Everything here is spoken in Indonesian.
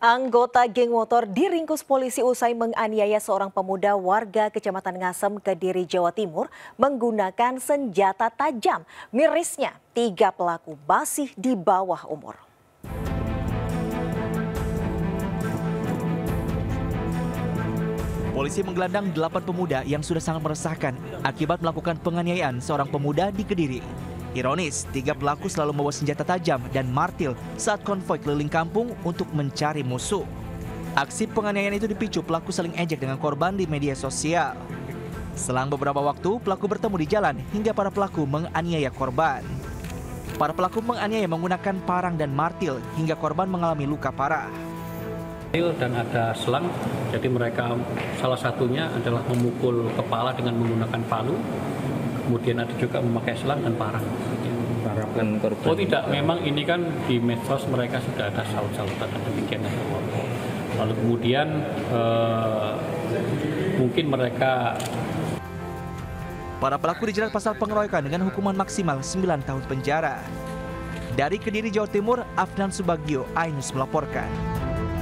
Anggota geng motor diringkus polisi usai menganiaya seorang pemuda warga Kecamatan Ngasem, Kediri, Jawa Timur menggunakan senjata tajam. Mirisnya, 3 pelaku masih di bawah umur. Polisi menggelandang 8 pemuda yang sudah sangat meresahkan akibat melakukan penganiayaan seorang pemuda di Kediri. Ironis, 3 pelaku selalu membawa senjata tajam dan martil saat konvoi keliling kampung untuk mencari musuh. Aksi penganiayaan itu dipicu pelaku saling ejek dengan korban di media sosial. Selang beberapa waktu, pelaku bertemu di jalan hingga para pelaku menganiaya korban. Para pelaku menganiaya menggunakan parang dan martil hingga korban mengalami luka parah. Dan ada selang, jadi mereka salah satunya adalah memukul kepala dengan menggunakan palu. Kemudian ada juga memakai selang dan parang. Oh tidak, memang ini kan di medsos mereka sudah ada saut-sautan dan demikian. Lalu kemudian mungkin mereka... Para pelaku dijerat pasal pengeroyokan dengan hukuman maksimal 9 tahun penjara. Dari Kediri, Jawa Timur, Afnan Subagio, AINUS melaporkan.